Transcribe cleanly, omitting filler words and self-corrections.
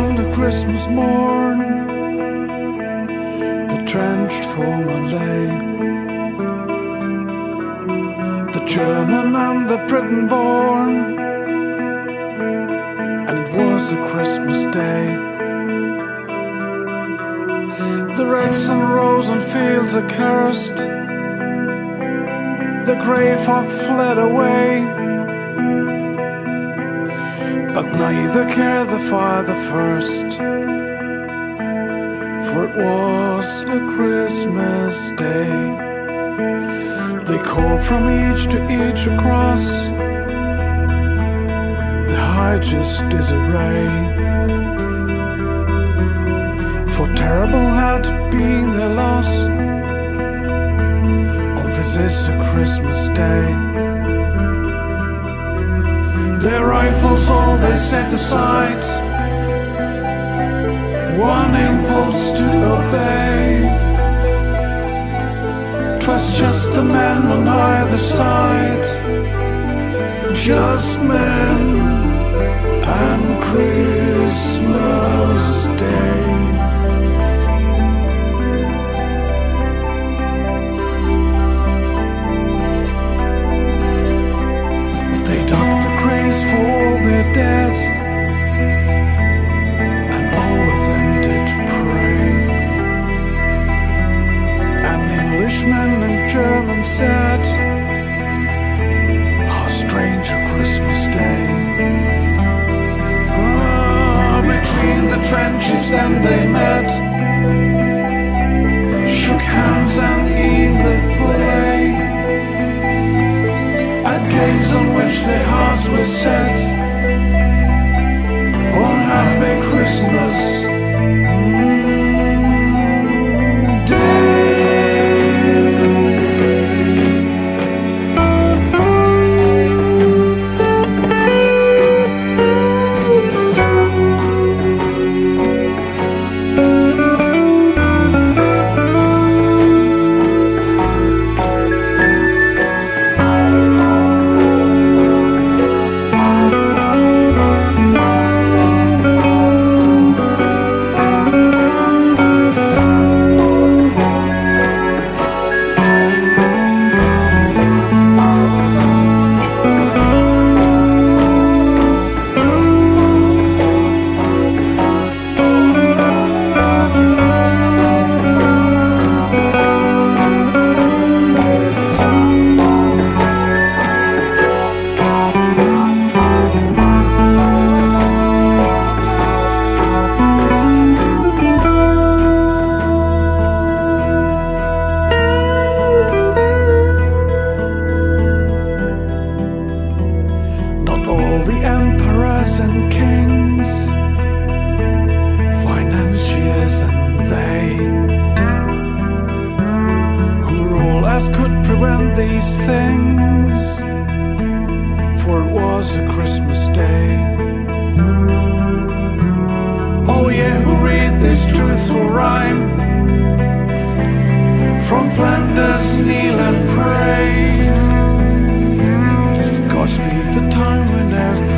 on a Christmas morn that trenched for my lay, the German and the Briton born, and it was a Christmas day. The red sun rose on fields accursed, the grey fog fled away, but neither cared the father first, for it was a Christmas day. They called from each to each across the highest disarray, for terrible had been their loss. Oh, this is a Christmas day. Their rifles all they set aside, one impulse to obey. 'Twas just the men on either side, just men and Christmas Day. Dead, and all of them did pray. And Englishmen and Germans said, how strange a Christmas day. Ah, between the trenches then they met, shook hands and even played at games on which their hearts were set. Happy Christmas and kings, financiers and they, who all as could prevent these things, for it was a Christmas day. Oh yeah, who read this truthful rhyme from Flanders, kneel and pray, Godspeed the time whenever